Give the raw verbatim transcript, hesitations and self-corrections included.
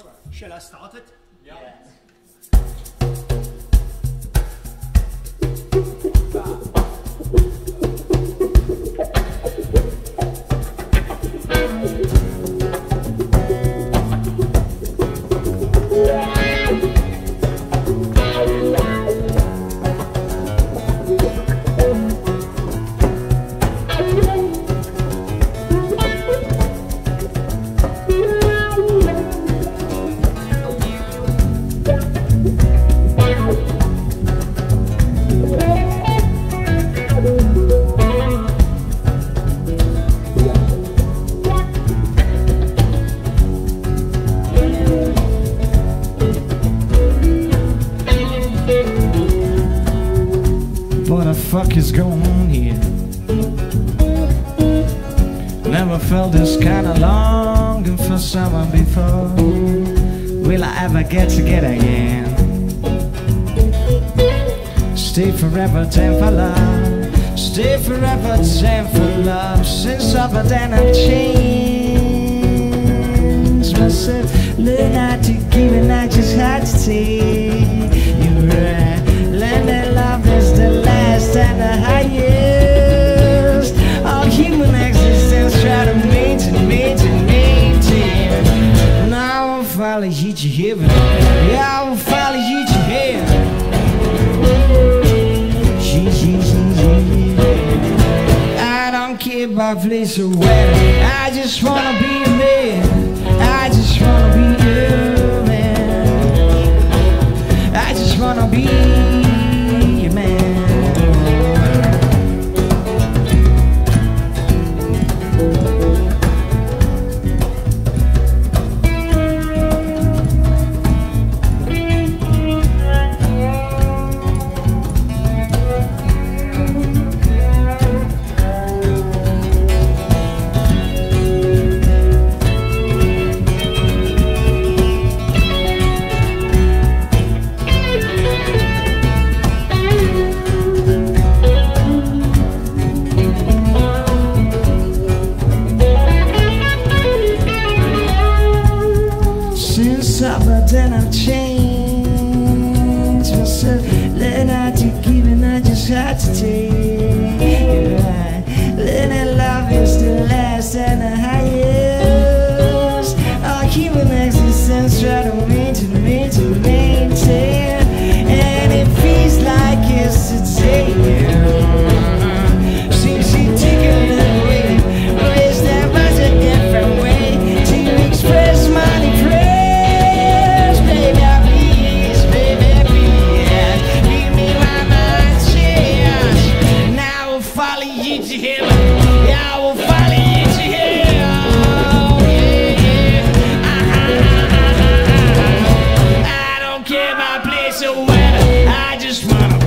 All right. Shall I start it? Yeah. Yes. What the fuck is going on here? Never felt this kind of longing for someone before. Will I ever get together again? Stay forever, time for love. Stay forever, time for love. Since other than I've changed myself. Learn how to give and I just had to take. You're right. Learn that love is the last and the highest of human existence. Try to maintain, maintain, maintain. Now I'll finally hit you heaven. Yeah, I'll finally hit you heaven. I don't care about place or where. I just wanna be a man. I just wanna be a man. I just wanna be. Then I've changed myself. Learn how to give and I just had to take. Yeah. Learn that love is the last and the highest. I'll keep an existence, try to maintain, maintain, maintain. And it feels like yesterday. See, see, take a little way. Raise that much a different way to express my regret. I just wanna